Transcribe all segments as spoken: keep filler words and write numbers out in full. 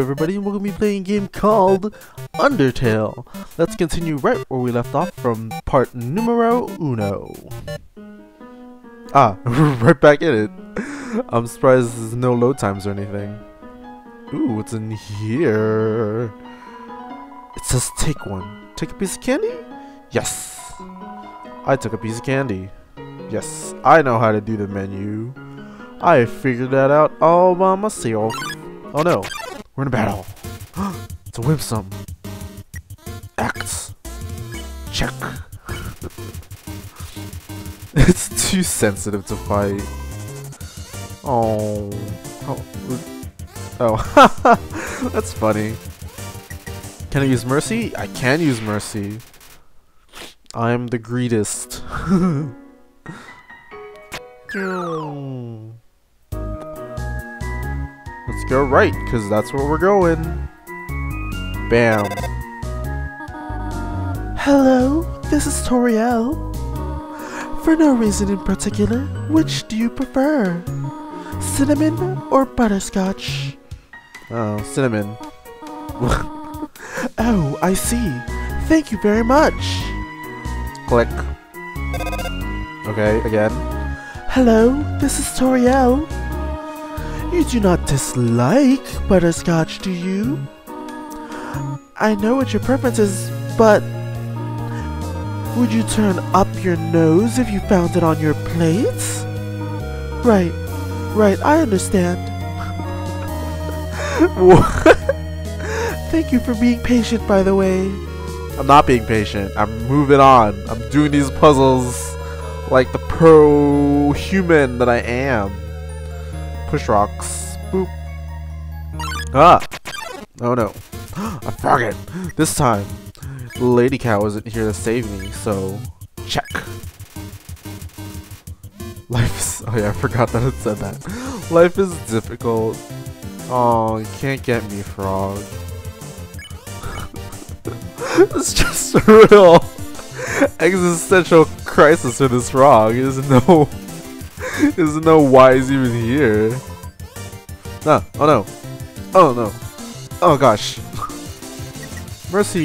Hello everybody, and we're going to be playing a game called Undertale. Let's continue right where we left off from part numero uno. Ah, we're right back in it. I'm surprised there's no load times or anything. Ooh, what's in here? It says take one. Take a piece of candy? Yes. I took a piece of candy. Yes, I know how to do the menu. I figured that out all by myself. Oh no, we're in a battle. It's a Whimsun. Acts. Check. It's too sensitive to fight. Oh. Oh. Oh. That's funny. Can I use mercy? I can use mercy. I'm the greediest. Let's go right, because that's where we're going. Bam. Hello, this is Toriel. For no reason in particular, which do you prefer? Cinnamon or butterscotch? Oh, cinnamon. Oh, I see. Thank you very much. Click. Okay, again. Hello, this is Toriel. You do not dislike butterscotch, do you? I know what your preference is, but would you turn up your nose if you found it on your plate? Right, right, I understand. What? Thank you for being patient, by the way. I'm not being patient. I'm moving on. I'm doing these puzzles like the pro human that I am. Push rocks. Boop. Ah! Oh no. I forgot. This time, Lady Cow isn't here to save me, so check. Life is. Oh yeah, I forgot that it said that. Life is difficult. Oh, you can't get me, frog. It's just a real existential crisis for this frog. There's no. There's no why he's even here. No, oh no. Oh no. Oh gosh. Mercy!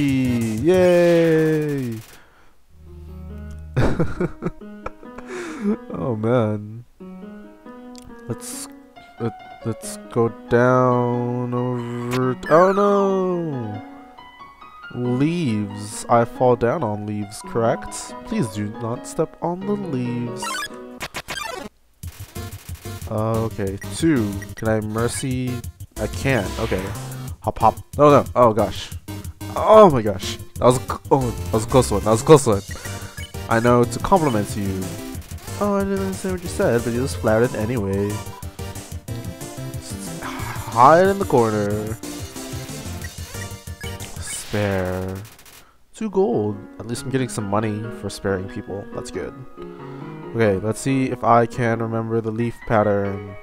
Yay! Oh man. Let's let, let's go down over. Oh no! Leaves. I fall down on leaves, correct? Please do not step on the leaves. Uh, okay, two. Can I mercy? I can't. Okay. Hop, hop. Oh no. Oh gosh. Oh my gosh. That was, oh, that was a close one. That was a close one. I know to compliment you. Oh, I didn't understand what you said, but you just flouted anyway. Just hide in the corner. Spare. Two gold. At least I'm getting some money for sparing people. That's good. Okay, let's see if I can remember the leaf pattern.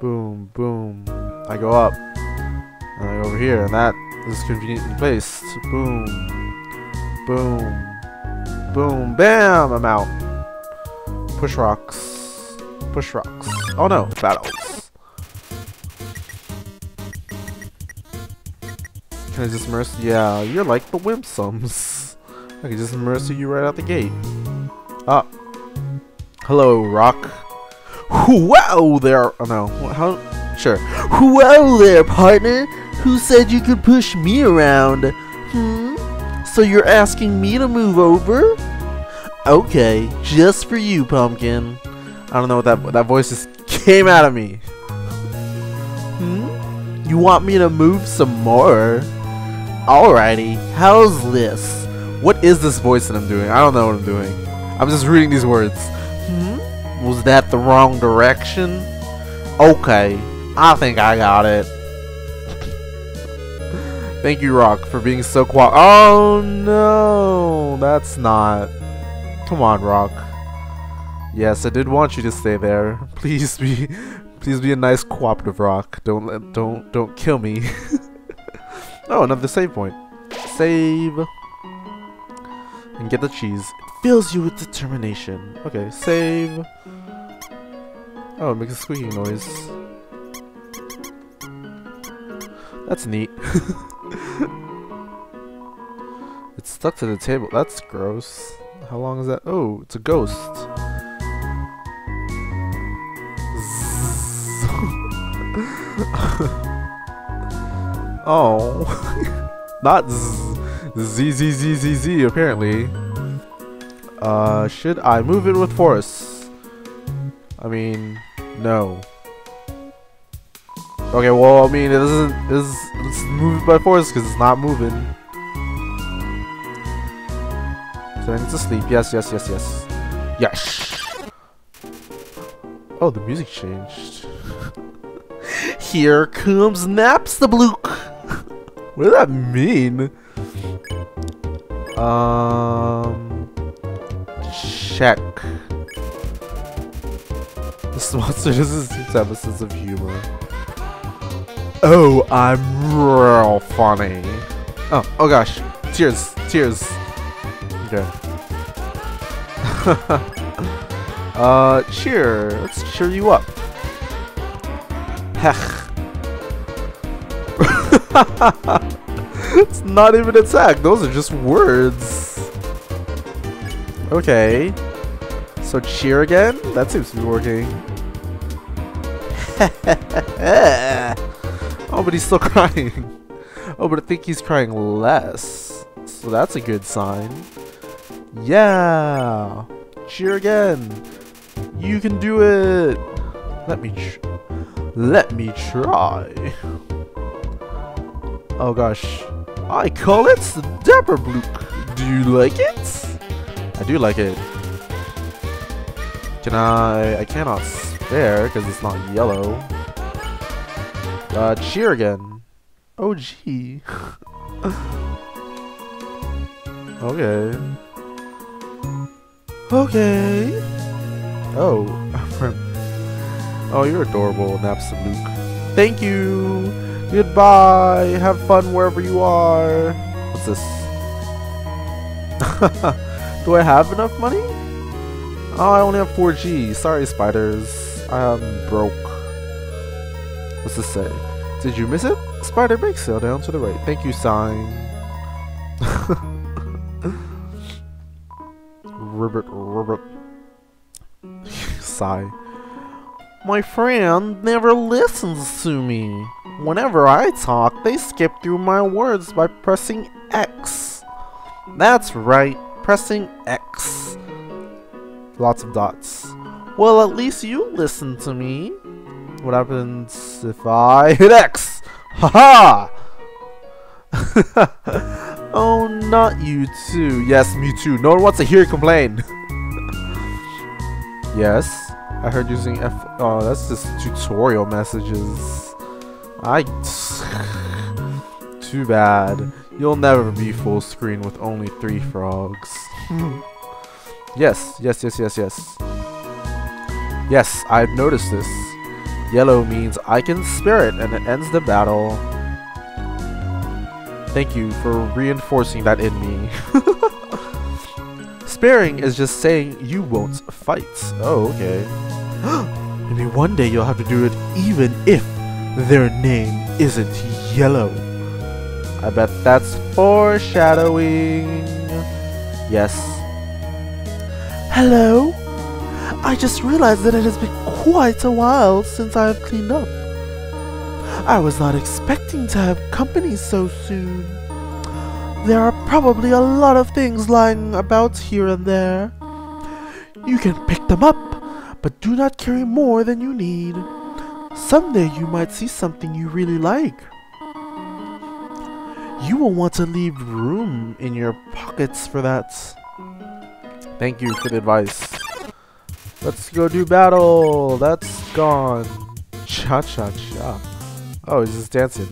Boom, boom. I go up. And I go over here, and that is conveniently placed. Boom. Boom. Boom. Bam! I'm out. Push rocks. Push rocks. Oh no, battles. Can I just mercy? Yeah, you're like the Whimsums. I can just mercy you right out the gate. Ah. Hello, rock. Wow there. Oh no. How? Sure. Well there, partner. Who said you could push me around? Hmm? So you're asking me to move over? Okay, just for you, pumpkin. I don't know what that that voice just came out of me. Hmm? You want me to move some more? Alrighty. How's this? What is this voice that I'm doing? I don't know what I'm doing. I'm just reading these words. Hmm? Was that the wrong direction? Okay, I think I got it. Thank you, Rock, for being so quiet. Oh no, that's not. Come on, Rock. Yes, I did want you to stay there. Please be, please be a nice cooperative Rock. Don't let, don't, don't kill me. Oh, another save point. Save and get the cheese. Fills you with determination. Okay, save. Oh, it makes a squeaking noise. That's neat. It's stuck to the table. That's gross. How long is that? Oh, it's a ghost. Oh. Not z z z z z z apparently. Uh, should I move it with force? I mean, no. Okay, well, I mean, it isn't. Is it's moved by force because it's not moving. So I need to sleep. Yes, yes, yes, yes, yes. Oh, the music changed. Here comes Napstablook. What does that mean? Um, check. This monster doesn't seem to have a sense of humor. Oh, I'm real funny. Oh, oh gosh. Tears, tears. Okay. uh, cheer. Let's cheer you up. Hech. It's not even attack. Those are just words. Okay. So cheer again? That seems to be working. Oh, but he's still crying. Oh, but I think he's crying less. So that's a good sign. Yeah! Cheer again! You can do it! Let me tr Let me try! Oh gosh. I call it Napstablook. Do you like it? I do like it. Can I... I cannot spare because it's not yellow. Uh, cheer again. Oh, gee. Okay. Okay. Oh. Oh, you're adorable, Napstablook. Thank you. Goodbye. Have fun wherever you are. What's this? Do I have enough money? Oh, I only have four G. Sorry, spiders. I'm broke. What's this say? Did you miss it? Spider break sail down to the right. Thank you, sign. Ribbit, ribbit. Sigh. My friend never listens to me. Whenever I talk, they skip through my words by pressing X. That's right, pressing X. Lots of dots. Well, at least you listen to me. What happens if I hit X? Haha! -ha! Oh, not you too. Yes, me too. No one wants to hear you complain. Yes, I heard using F. Oh, that's just tutorial messages. I. Too bad. You'll never be full screen with only three frogs. Yes, yes, yes, yes, yes. Yes, I've noticed this. Yellow means I can spare it, and it ends the battle. Thank you for reinforcing that in me. Sparing is just saying you won't fight. Oh, okay. Maybe one day you'll have to do it even if their name isn't yellow. I bet that's foreshadowing. Yes. Hello? I just realized that it has been quite a while since I have cleaned up. I was not expecting to have company so soon. There are probably a lot of things lying about here and there. You can pick them up, but do not carry more than you need. Someday you might see something you really like. You will want to leave room in your pockets for that. Thank you for the advice. Let's go do battle! That's gone. Cha cha cha. Oh, he's just dancing.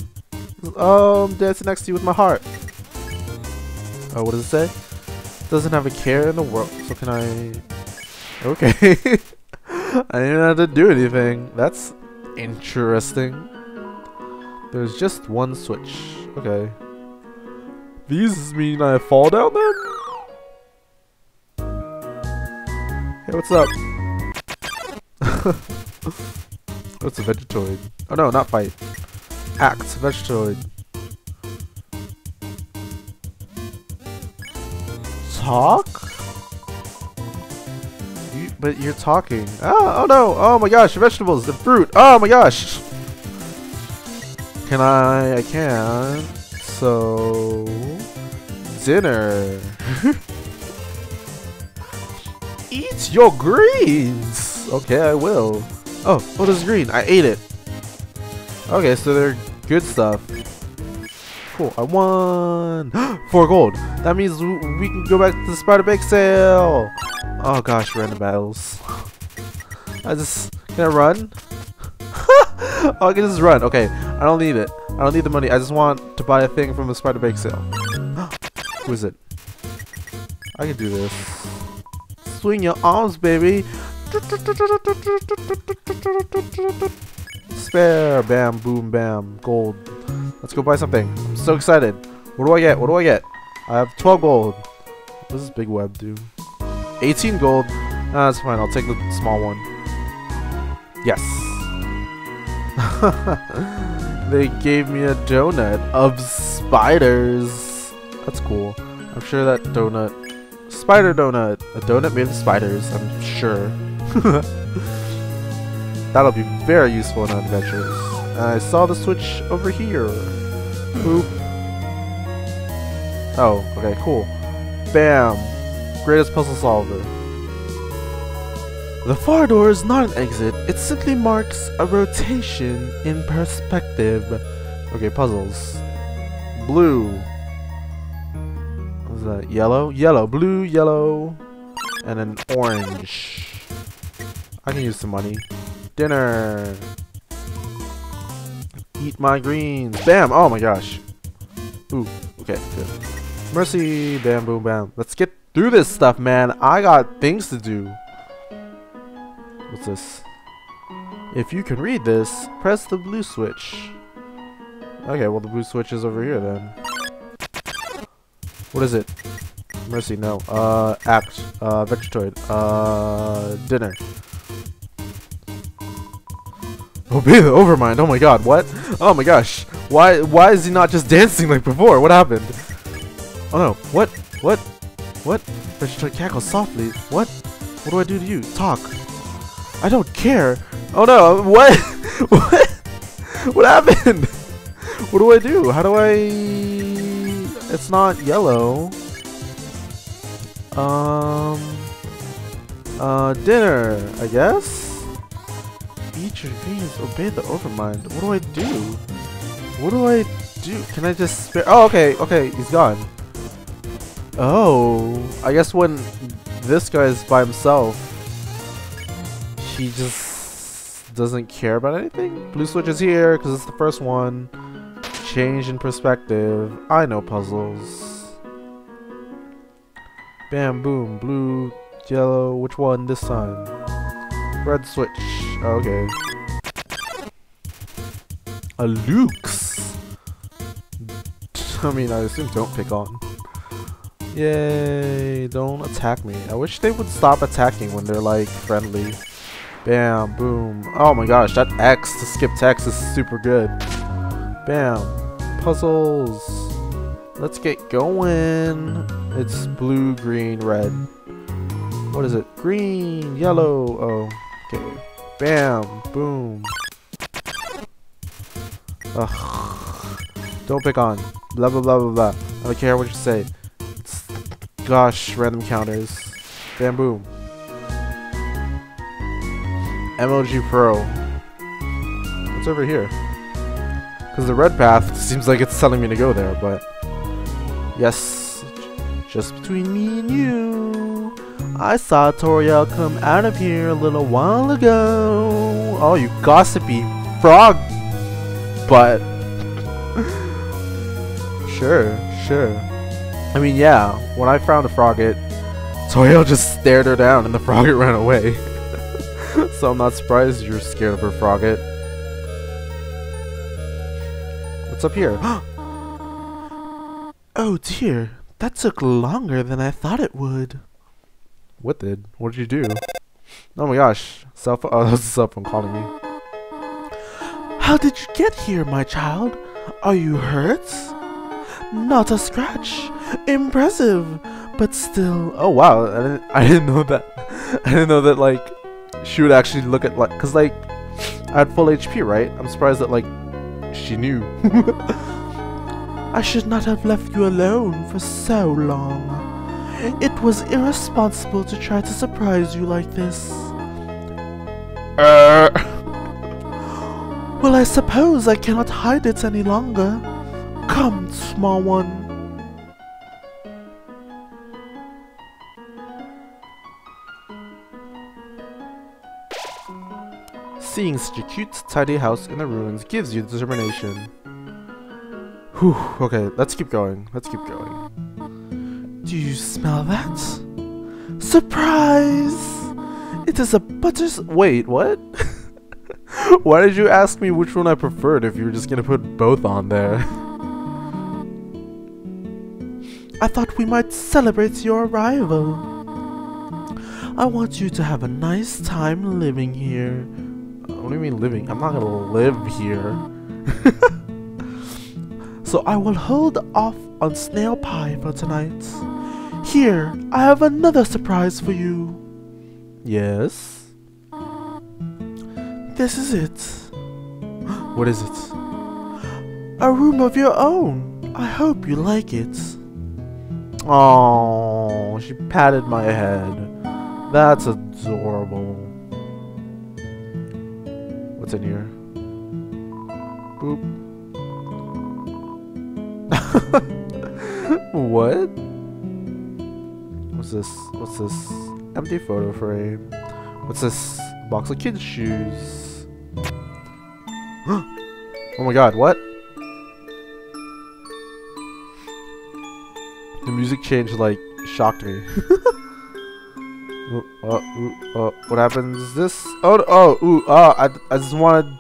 Oh, I'm dancing next to you with my heart. Oh, what does it say? Doesn't have a care in the world, so can I... Okay. I didn't even have to do anything. That's interesting. There's just one switch. Okay. These mean I fall down then? Hey, what's up? That's a vegetoid. Oh no, not fight. axe vegetable. Talk? You, but you're talking. Oh, oh no! Oh my gosh, vegetables, the fruit! Oh my gosh! Can I? I can. So... dinner. Eat your greens! Okay, I will. Oh, what is green? I ate it. Okay, so they're good stuff. Cool, I won! Four gold! That means we can go back to the Spider Bake Sale! Oh gosh, random battles. I just... Can I run? Oh, I can just run. Okay, I don't need it. I don't need the money. I just want to buy a thing from the Spider Bake Sale. Who is it? I can do this. Swing your arms, baby! Spare! Bam, boom, bam. Gold. Let's go buy something. I'm so excited. What do I get? What do I get? I have twelve gold. What does this big web do? eighteen gold. Ah, that's fine. I'll take the small one. Yes. They gave me a donut of spiders. That's cool. I'm sure that donut... Spider donut. A donut made of spiders, I'm sure. That'll be very useful in our adventures. I saw the switch over here. Boop. Oh, okay, cool. Bam. Greatest puzzle solver. The far door is not an exit. It simply marks a rotation in perspective. Okay, puzzles. Blue. What was that? Yellow? Yellow. Blue, yellow, and an orange. I can use some money. Dinner. Eat my greens. Bam! Oh my gosh. Ooh. Okay, good. Mercy. Bam, boom, bam. Let's get through this stuff, man. I got things to do. What's this? If you can read this, press the blue switch. Okay, well the blue switch is over here then. What is it? Mercy, no. Uh, act. Uh, vegetoid. Uh, dinner. Obey the Overmind. Oh my god, what? Oh my gosh. Why why is he not just dancing like before? What happened? Oh no. What? What? What? Vegetoid cackles softly. What? What do I do to you? Talk. I don't care. Oh no. What? What? What happened? What do I do? How do I... It's not yellow. Um... Uh, dinner, I guess? Eat your greens, obey the Overmind. What do I do? What do I do? Can I just spare? Oh, okay, okay, he's gone. Oh, I guess when this guy is by himself, he just doesn't care about anything. Blue switch is here because it's the first one. Change in perspective. I know puzzles. Bam, boom, blue, yellow. Which one this time? Red switch. Okay. A Luke's. I mean, I assume don't pick on. Yay, don't attack me. I wish they would stop attacking when they're like friendly. Bam, boom. Oh my gosh, that X to skip text is super good. Bam. Puzzles. Let's get going. It's blue, green, red. What is it? Green, yellow. Oh, okay. Bam, boom. Ugh. Don't pick on. Blah, blah, blah, blah, blah. I don't care what you say. It's, gosh, random counters. Bam, boom. M L G Pro. What's over here? Because the red path seems like it's telling me to go there, but... Yes. Just between me and you. I saw Toriel come out of here a little while ago. Oh, you gossipy frog butt. Sure, sure. I mean, yeah, when I found a frogget, Toriel just stared her down and the frogget ran away. So I'm not surprised you're scared of her frogget. What's up here? Oh dear, that took longer than I thought it would. What did? What did you do? Oh my gosh. Cell phone. Oh, that was a cell phone calling me. How did you get here, my child? Are you hurt? Not a scratch. Impressive, but still. Oh wow, I didn't, I didn't know that. I didn't know that like she would actually look at like, cause like I had full H P, right? I'm surprised that like she knew. I should not have left you alone for so long. It was irresponsible to try to surprise you like this. Uh. Well, I suppose I cannot hide it any longer. Come, small one. Seeing such a cute, tidy house in the ruins gives you determination. Whew, okay, let's keep going. Let's keep going. Do you smell that? Surprise! It is a butters- Wait, what? Why did you ask me which one I preferred if you were just gonna put both on there? I thought we might celebrate your arrival. I want you to have a nice time living here. What do you mean living? I'm not gonna live here. So I will hold off on snail pie for tonight. Here, I have another surprise for you. Yes? This is it. What is it? A room of your own. I hope you like it. Oh, she patted my head. That's adorable. What's in here? Boop. What? What's this? What's this? Empty photo frame. What's this? Box of kids' shoes. Oh my god, what? The music change, like, shocked me. Ooh, uh, ooh, uh, what happens? This? Oh, oh, ooh, ah, uh, I, I just wanted...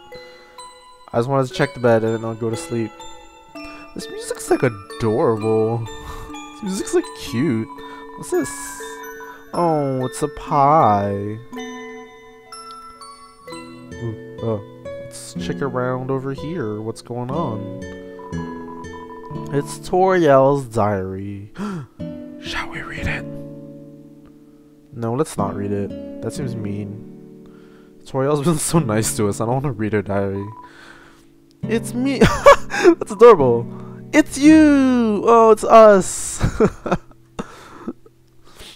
I just wanted to check the bed and then I'll go to sleep. This music's like adorable. This music's like cute. What's this? Oh, it's a pie. Ooh, oh, let's check around over here. What's going on? It's Toriel's diary. Shall we read it? No, let's not read it. That seems mean. Toriel's been so nice to us. I don't want to read her diary. It's me. That's adorable. It's you! Oh, it's us!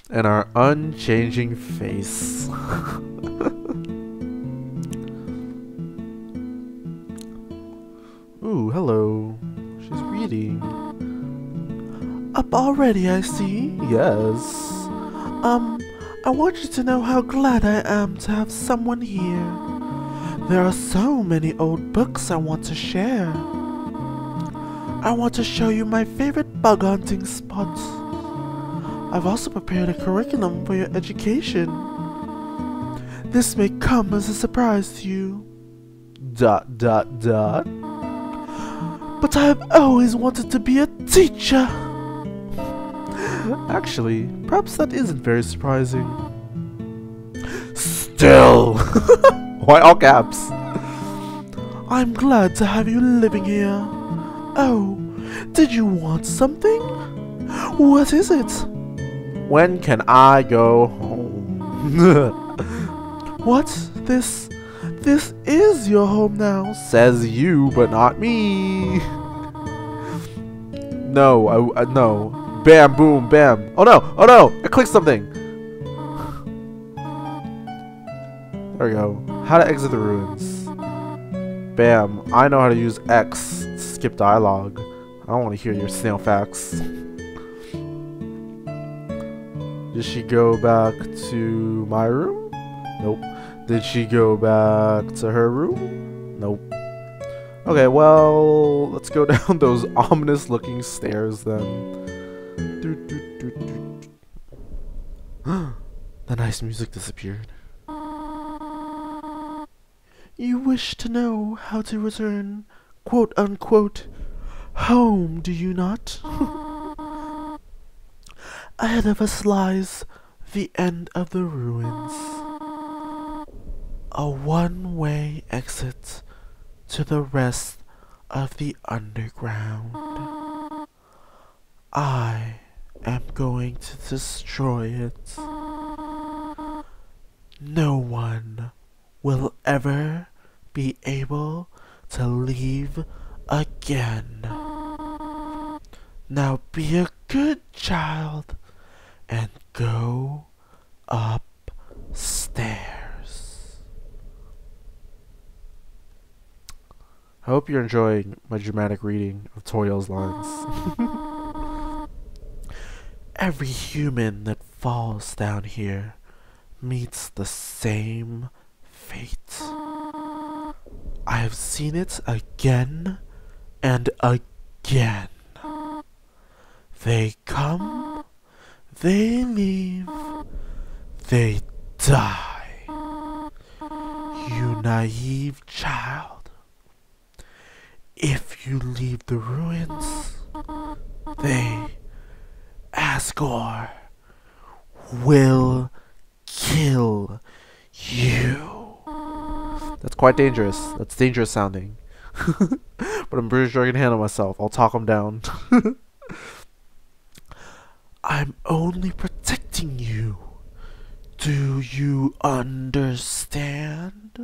And our unchanging face. Ooh, hello. She's reading. Up already, I see. Yes. Um, I want you to know how glad I am to have someone here. There are so many old books I want to share. I want to show you my favorite bug hunting spot. I've also prepared a curriculum for your education. This may come as a surprise to you. Dot dot dot. But I have always wanted to be a teacher. Actually, perhaps that isn't very surprising. Still. Why all caps? I'm glad to have you living here. Oh, did you want something? What is it? When can I go home? What? This... This is your home now. Says you, but not me. No, I, I... No. Bam, boom, bam. Oh no, oh no! I clicked something! There we go. How to exit the ruins. Bam. I know how to use X. Skip dialogue. I don't want to hear your snail facts. Did she go back to my room? Nope. Did she go back to her room? Nope. Okay, well, let's go down those ominous looking stairs then. Do, do, do, do, do. The nice music disappeared. You wish to know how to return, quote unquote, home, do you not? Ahead of us lies the end of the ruins. A one-way exit to the rest of the underground. I am going to destroy it. No one will ever be able to leave again. Now be a good child and go upstairs. I hope you're enjoying my dramatic reading of Toriel's lines. Every human that falls down here meets the same fate. I have seen it again and again. They come, they leave, they die. You naive child. If you leave the ruins, they, Asgore, will kill you. That's quite dangerous. That's dangerous sounding. But I'm pretty sure I can handle myself. I'll talk them down. I'm only protecting you. Do you understand?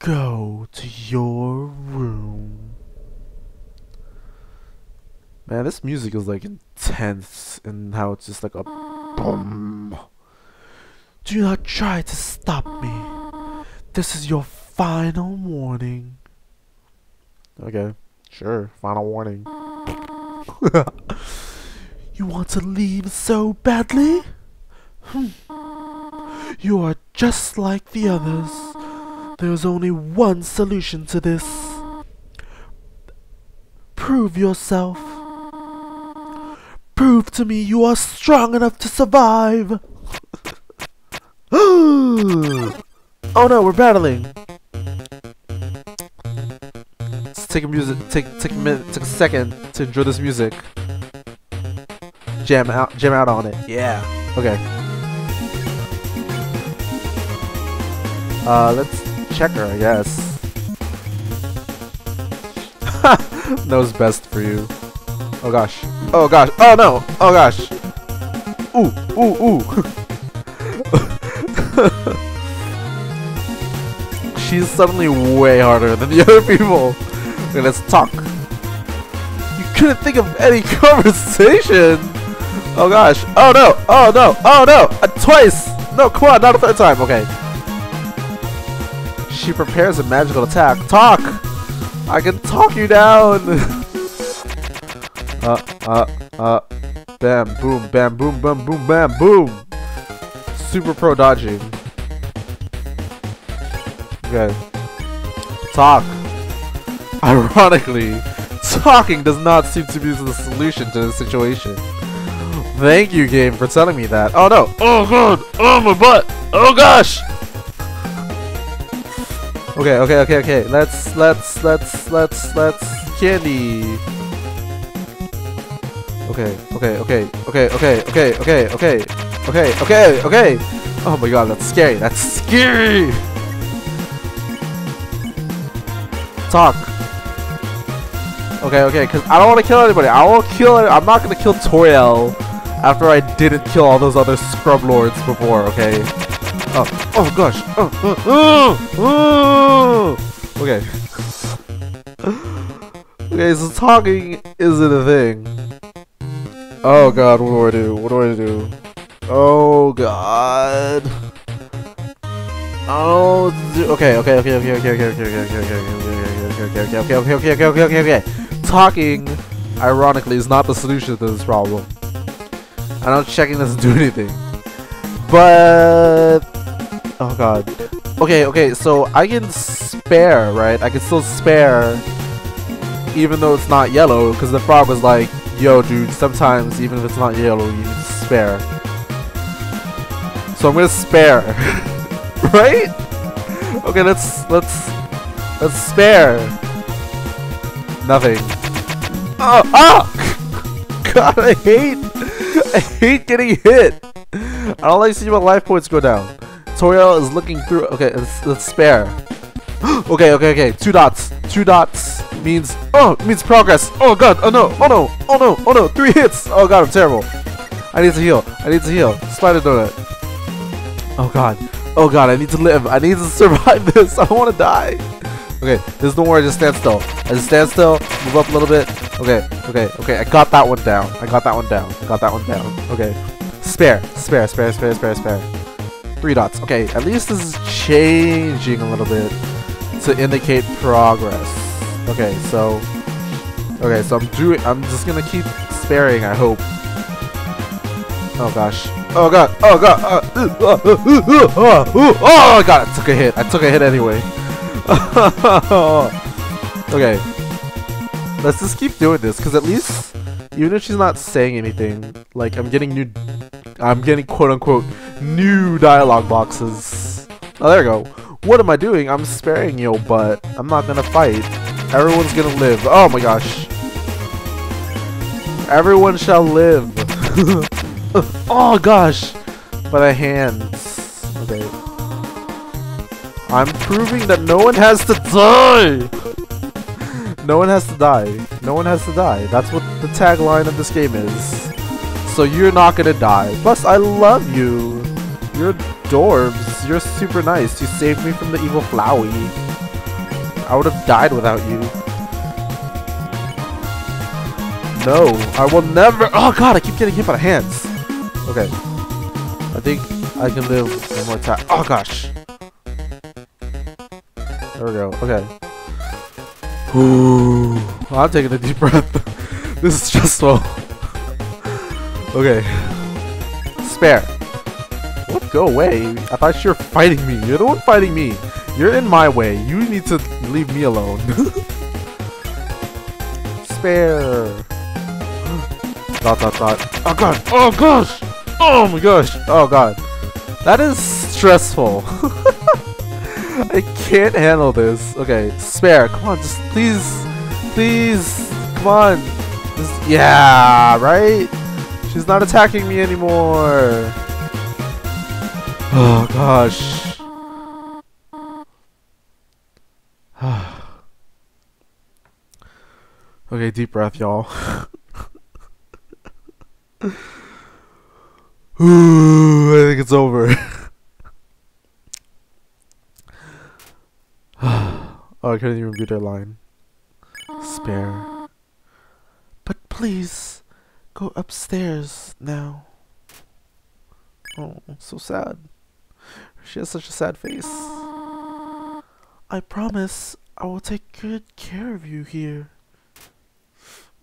Go to your room. Man, this music is like intense and how it's just like a boom. Do not try to stop me. This is your final warning. Okay, sure, final warning. You want to leave so badly? Hm. You are just like the others. There's only one solution to this. Prove yourself. Prove to me you are strong enough to survive. Oh no, we're battling. Let's take a music. Take take a minute. Take a second to enjoy this music. Jam out. Jam out on it. Yeah. Okay. Uh, let's check her. I guess. That was best for you. Oh gosh. Oh gosh. Oh no. Oh gosh. Ooh. Ooh. Ooh. She's suddenly way harder than the other people. Okay, let's talk. You couldn't think of any conversation. Oh gosh. Oh no. Oh no. Oh no. Uh, twice. No, come on. Not a third time. Okay. She prepares a magical attack. Talk. I can talk you down. uh, uh, uh. Bam, boom, bam, boom, bam, boom, bam, boom. Super pro dodging. Okay. Talk. Ironically, talking does not seem to be the solution to this situation. Thank you, game, for telling me that. Oh no! Oh god! Oh my butt! Oh gosh! Okay, okay, okay, okay. Let's, let's, let's, let's, let's candy. Okay, okay, okay, okay, okay, okay, okay, okay. Okay, okay, okay! Oh my god, that's scary, that's scary! Talk. Okay, okay, because I don't want to kill anybody. I won't kill it. I'm not going to kill Toriel after I didn't kill all those other scrub lords before, okay? Oh, oh gosh. Oh, oh, oh. Okay. Okay, so talking isn't a thing. Oh god, what do I do? What do I do? Oh god. Oh. Okay. Okay. Okay. Okay. Okay. Okay. Okay. Okay. Okay. Okay. Okay. Okay. Okay. Okay. Okay. Okay. Okay. Okay. Okay. Talking, ironically, is not the solution to this problem. I don't checking doesn't do anything. But oh god. Okay. Okay. So I can spare, right? I can still spare, even though it's not yellow, because the frog was like, "Yo, dude. Sometimes, even if it's not yellow, you can spare." So I'm gonna spare, right? Okay, let's let's let's spare. Nothing. Oh, ah! God, I hate I hate getting hit. I don't like seeing my life points go down. Toriel is looking through. Okay, let's let's spare. Okay, okay, okay. Two dots. Two dots means oh, it means progress. Oh god. Oh no. Oh no. Oh no. Oh no. Three hits. Oh god, I'm terrible. I need to heal. I need to heal. Spider donut. Oh god. Oh god. I need to live. I need to survive this. I don't want to die. Okay. There's no more. I just stand still. I just stand still. Move up a little bit. Okay. Okay. Okay. I got that one down. I got that one down. I got that one down. Okay. Spare. Spare. Spare. Spare. Spare. Spare. Three dots. Okay, at least this is changing a little bit to indicate progress. Okay, so okay, so I'm doing. I'm just gonna keep sparing. I hope. Oh gosh. Oh god. Oh god. Oh god. I took a hit. I took a hit anyway. Okay. Let's just keep doing this, cause at least even if she's not saying anything, like I'm getting new. I'm getting quote-unquote new dialogue boxes. Oh, there we go. What am I doing? I'm sparing you, but I'm not gonna fight. Everyone's gonna live. Oh my gosh. Everyone shall live. Oh gosh. By the hands. Okay. I'm proving that no one has to die. No one has to die. No one has to die. That's what the tagline of this game is. So you're not gonna die. Plus, I love you. You're adorbs. You're super nice. You saved me from the evil Flowey. I would have died without you. No, I will never. Oh god, I keep getting hit by the hands. Okay, I think I can live one more time. Oh gosh. There we go. Okay. Ooh, well, I'm taking a deep breath. This is stressful. Okay. Spare. What? Go away. I thought you were fighting me. You're the one fighting me. You're in my way. You need to leave me alone. Spare. Dot dot dot. Oh god. Oh gosh. Oh my gosh. Oh god. That is stressful. I can't handle this. Okay. Spare. Come on. Just please. Please. Come on. Just, yeah. Right? She's not attacking me anymore. Oh gosh. Okay, deep breath, y'all. Ooh, I think it's over. Oh, I couldn't even read her line. Spare. But please. Go upstairs now. Oh, so sad. She has such a sad face. I promise I will take good care of you here.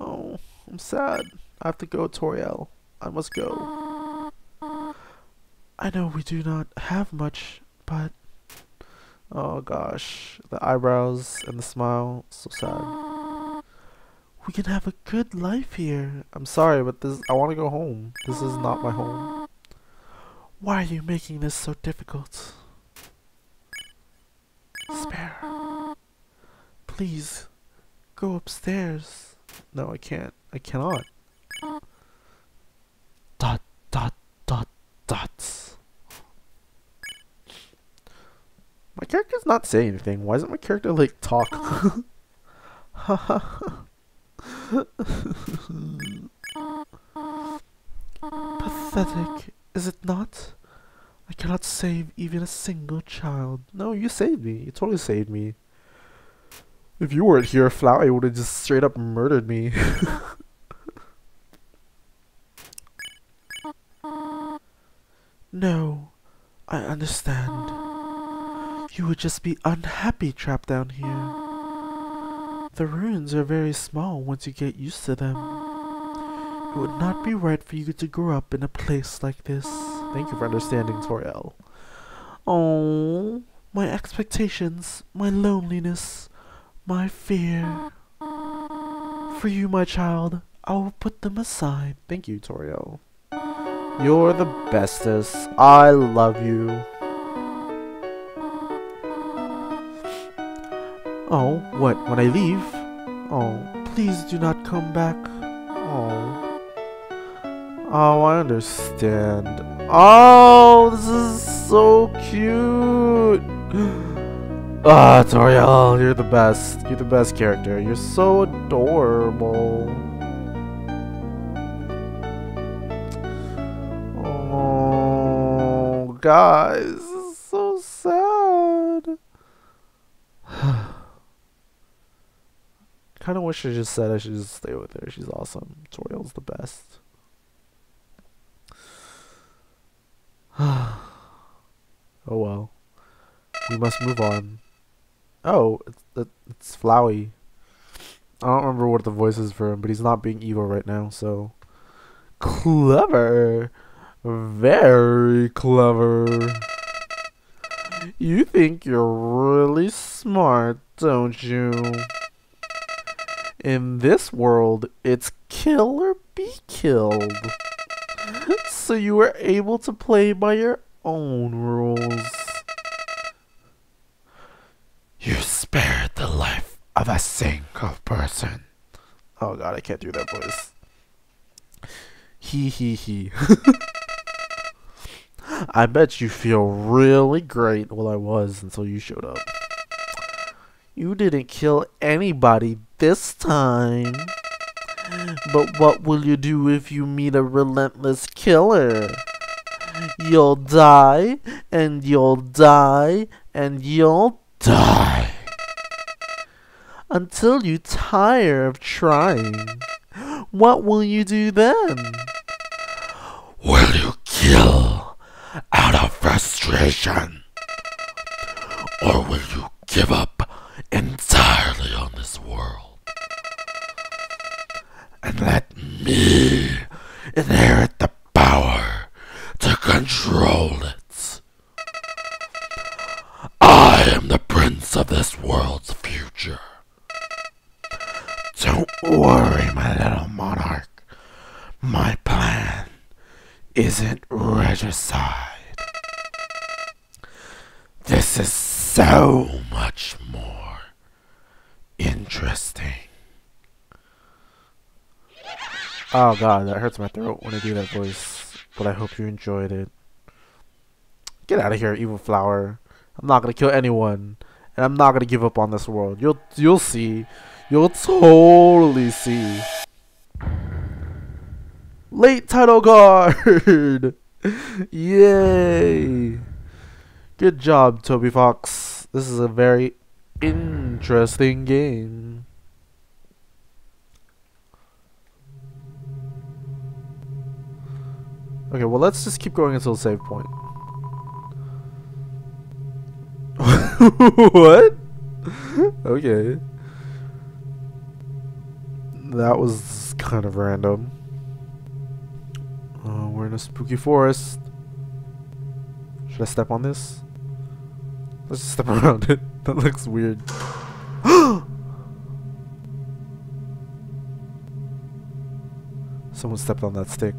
Oh, I'm sad. I have to go, Toriel. I must go. I know we do not have much, but... Oh gosh, the eyebrows and the smile, so sad. We can have a good life here. I'm sorry, but this I want to go home. This is not my home. Why are you making this so difficult? Spare. Please, go upstairs. No, I can't. I cannot. Dot, dot, dot, dots. My character's not saying anything. Why isn't my character, like, talk? Ha ha ha. Pathetic, is it not? I cannot save even a single child. No, you saved me. You totally saved me. If you weren't here, Flowey would have just straight up murdered me. No, I understand. You would just be unhappy trapped down here. The ruins are very small once you get used to them. It would not be right for you to grow up in a place like this. Thank you for understanding, Toriel. Oh, my expectations, my loneliness, my fear. For you, my child, I will put them aside. Thank you, Toriel. You're the bestest. I love you. Oh, what? When I leave? Oh, please do not come back. Oh. Oh, I understand. Oh, this is so cute. Ah, Toriel, you're the best. You're the best character. You're so adorable. Oh, guys, this is so sad. Kind of wish I just said I should just stay with her. She's awesome. Toriel's the best. Oh well, we must move on. Oh, it's, it's Flowey. I don't remember what the voice is for him, but he's not being evil right now, so... Clever! Very clever! You think you're really smart, don't you? In this world, it's kill or be killed. So you were able to play by your own rules. You spared the life of a single person. Oh god, I can't do that voice. He he he. I bet you feel really great. Well, I was until you showed up. You didn't kill anybody this time. But what will you do if you meet a relentless killer? You'll die, and you'll die, and you'll die. Until you tire of trying. What will you do then? Will you kill out of frustration? Or will you give up entirely on this world? And let me inherit the power to control it. I am the prince of this world's future. Don't worry, my little monarch. My plan isn't regicide. This is so much more interesting. Oh god, that hurts my throat when I do that voice. But I hope you enjoyed it. Get out of here, evil flower. I'm not gonna kill anyone. And I'm not gonna give up on this world. You'll you'll see. You'll totally see. Late title card! Yay! Good job, Toby Fox. This is a very interesting game. Okay, well, let's just keep going until the save point. What? Okay. That was kind of random. Uh, we're in a spooky forest. Should I step on this? Let's just step around it. That looks weird. Someone stepped on that stick.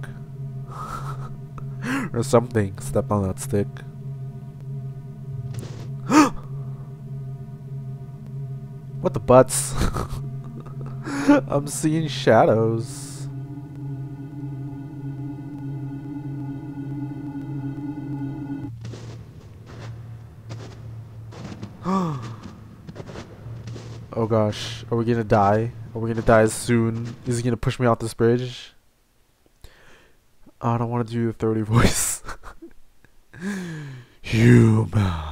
Or something stepped on that stick. What the butts? I'm seeing shadows. Oh gosh, are we gonna die? Are we gonna die soon? Is he gonna push me off this bridge? I don't want to do the thirty voice. Human,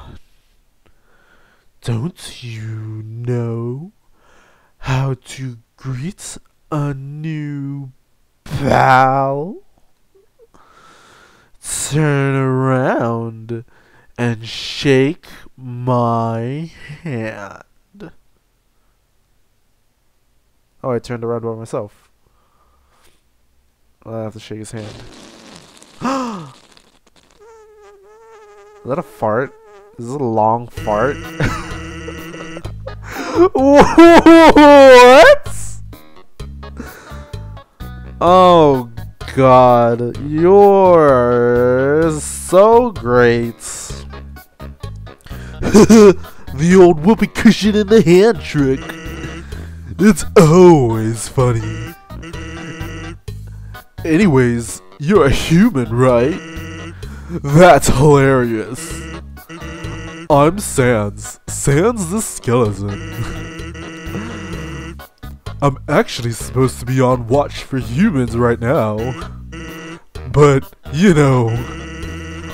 don't you know how to greet a new pal? Turn around and shake my hand. Oh, I turned around by myself. I have to shake his hand. Is that a fart? Is this a long fart? What? Oh god, you're so great. The old whoopee cushion in the hand trick. It's always funny. Anyways, you're a human, right? That's hilarious. I'm Sans. Sans the skeleton. I'm actually supposed to be on watch for humans right now. But, you know,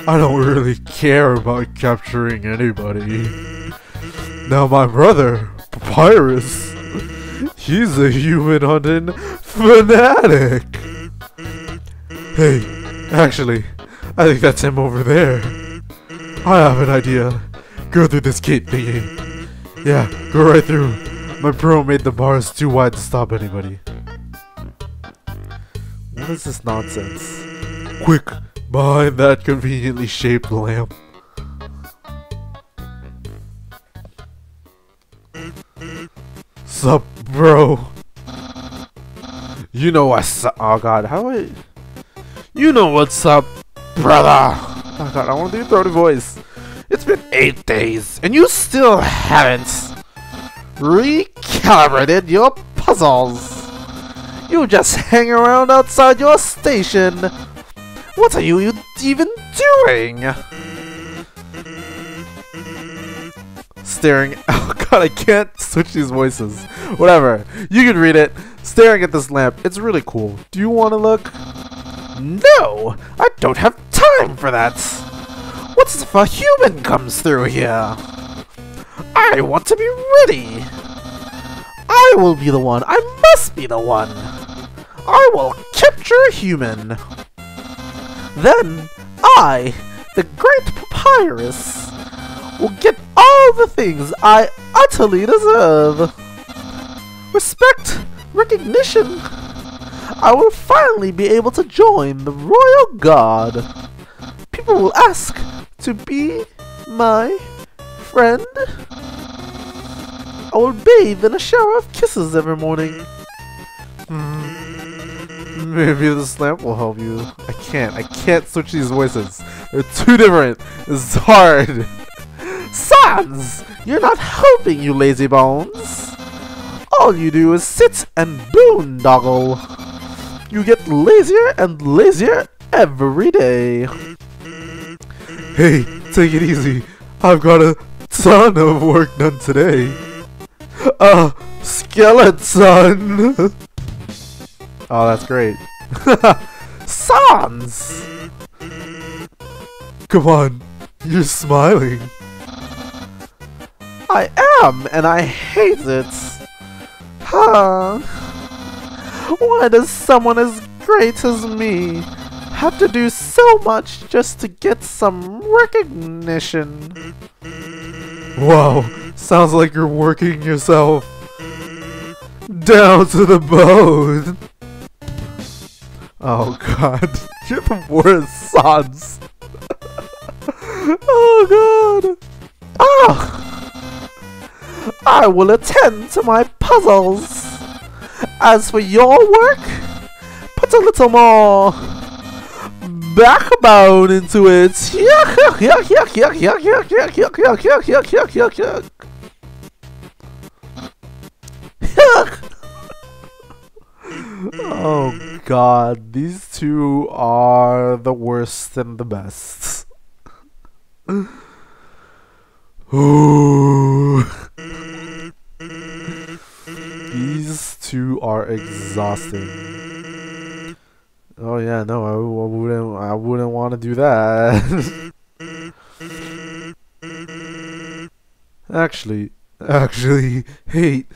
I don't really care about capturing anybody. Now my brother, Papyrus, he's a human hunting fanatic! Hey, actually, I think that's him over there. I have an idea. Go through this gate thingy. Yeah, go right through. My pro made the bars too wide to stop anybody. What is this nonsense? Quick, behind that conveniently shaped lamp. Sup, bro? You know what's up. Oh god, how I. You know what's up, brother! Oh god, I want to do a throaty voice. It's been eight days, and you still haven't recalibrated your puzzles. You just hang around outside your station. What are you even doing? Staring. Oh god, I can't switch these voices. Whatever. You can read it. Staring at this lamp. It's really cool. Do you want to look? No! I don't have time for that! What's if a human comes through here? I want to be ready! I will be the one. I must be the one. I will capture a human. Then I, the great Papyrus, will get all the things I utterly deserve. Respect, recognition. I will finally be able to join the royal guard. People will ask to be my friend. I will bathe in a shower of kisses every morning. Hmm. Maybe this lamp will help you. I can't. I can't switch these voices. They're too different. It's hard. Sans! You're not helping, you lazy bones. All you do is sit and boondoggle. You get lazier and lazier every day. Hey, take it easy. I've got a ton of work done today. Uh, skeleton! Oh, that's great. Sans! Come on, you're smiling. I am, and I hate it. Huh? Why does someone as great as me have to do so much just to get some recognition? Wow, sounds like you're working yourself down to the bone. Oh god, you're the worst, Sans. Oh god. Ah! I will attend to my puzzles. As for your work, put a little more backbone into it. Yuck, yuck, yuck, yuck, yuck, yuck, yuck, yuck, yuck, yuck, yuck, yuck, yuck, yuck, yuck. Oh god, these two are the worst and the best. Ooh. These two are exhausting. Oh yeah, no, I, I wouldn't. I wouldn't want to do that. actually, actually, hate,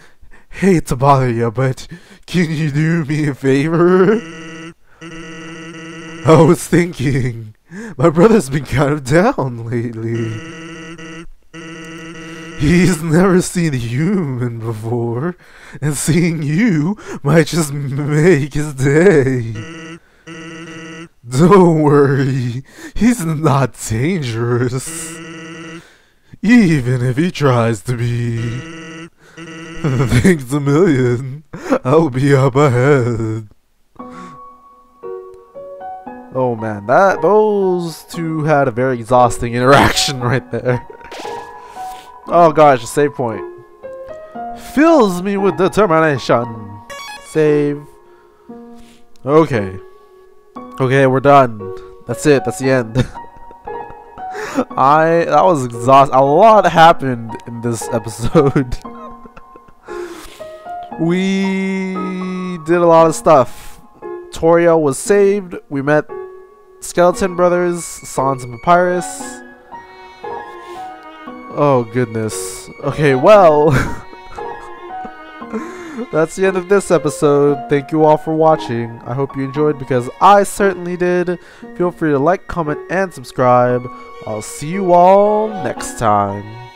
hate to bother you, but can you do me a favor? I was thinking, my brother's been kind of down lately. He's never seen a human before, and seeing you might just make his day. Don't worry, he's not dangerous, even if he tries to be. Thanks a million, I'll be up ahead. Oh man, that those two had a very exhausting interaction right there. Oh gosh, a save point. Fills me with determination. Save. Okay. Okay, we're done. That's it. That's the end. I that was exhausting. A lot happened in this episode. We did a lot of stuff. Toriel was saved. We met Skeleton Brothers, Sans and Papyrus. Oh goodness. Okay, well, that's the end of this episode. Thank you all for watching. I hope you enjoyed, because I certainly did. Feel free to like, comment, and subscribe. I'll see you all next time.